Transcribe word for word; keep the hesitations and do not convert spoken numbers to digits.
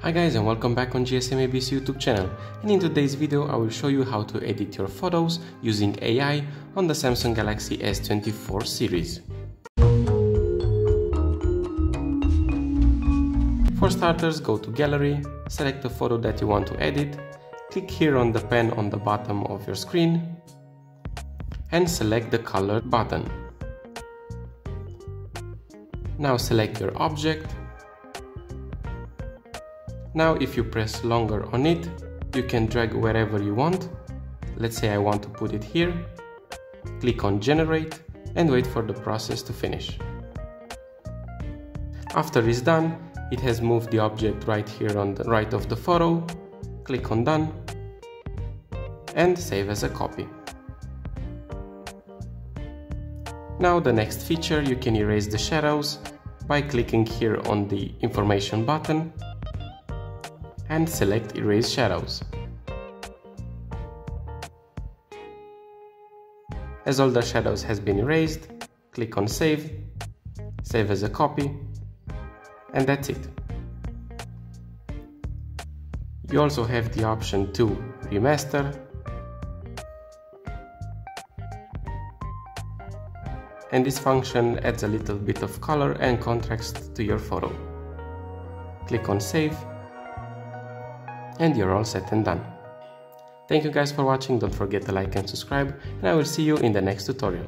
Hi guys and welcome back on G S M A B C YouTube channel, and in today's video I will show you how to edit your photos using A I on the Samsung Galaxy S twenty-four series. For starters, go to Gallery, select the photo that you want to edit, click here on the pen on the bottom of your screen and select the color button. Now select your object. Now if you press longer on it, you can drag wherever you want. Let's say I want to put it here. Click on generate and wait for the process to finish. After it's done, it has moved the object right here on the right of the photo. Click on done and save as a copy. Now the next feature, you can erase the shadows by clicking here on the information button and select Erase Shadows. As all the shadows has been erased, click on Save, Save as a copy, and that's it. You also have the option to remaster, and this function adds a little bit of color and contrast to your photo. Click on Save, and you're all set and done. Thank you guys for watching, don't forget to like and subscribe, and I will see you in the next tutorial.